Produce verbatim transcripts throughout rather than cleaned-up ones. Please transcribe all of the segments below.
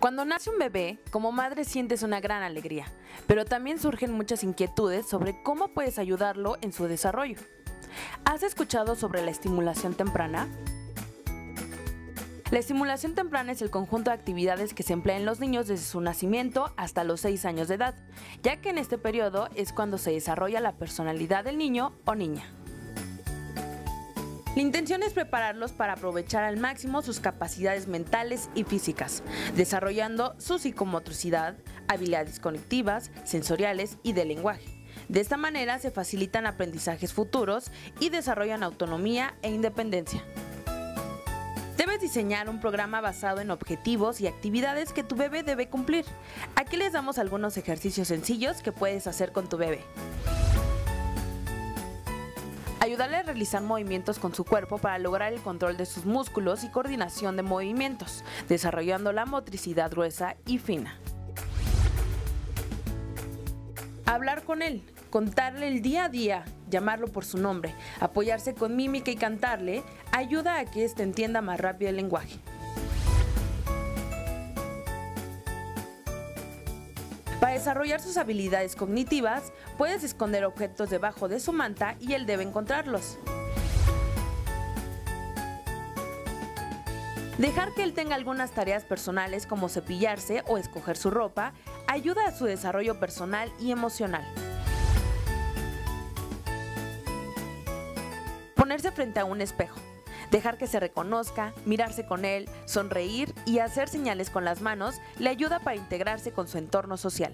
Cuando nace un bebé, como madre sientes una gran alegría, pero también surgen muchas inquietudes sobre cómo puedes ayudarlo en su desarrollo. ¿Has escuchado sobre la estimulación temprana? La estimulación temprana es el conjunto de actividades que se emplea en los niños desde su nacimiento hasta los seis años de edad, ya que en este periodo es cuando se desarrolla la personalidad del niño o niña. La intención es prepararlos para aprovechar al máximo sus capacidades mentales y físicas, desarrollando su psicomotricidad, habilidades cognitivas, sensoriales y de lenguaje. De esta manera se facilitan aprendizajes futuros y desarrollan autonomía e independencia. Debes diseñar un programa basado en objetivos y actividades que tu bebé debe cumplir. Aquí les damos algunos ejercicios sencillos que puedes hacer con tu bebé. Ayudarle a realizar movimientos con su cuerpo para lograr el control de sus músculos y coordinación de movimientos, desarrollando la motricidad gruesa y fina. Hablar con él, contarle el día a día, llamarlo por su nombre, apoyarse con mímica y cantarle, ayuda a que éste entienda más rápido el lenguaje. Para desarrollar sus habilidades cognitivas, puedes esconder objetos debajo de su manta y él debe encontrarlos. Dejar que él tenga algunas tareas personales como cepillarse o escoger su ropa ayuda a su desarrollo personal y emocional. Ponerse frente a un espejo. Dejar que se reconozca, mirarse con él, sonreír y hacer señales con las manos le ayuda para integrarse con su entorno social.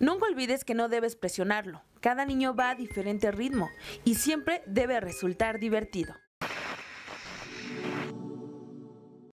Nunca olvides que no debes presionarlo. Cada niño va a diferente ritmo y siempre debe resultar divertido.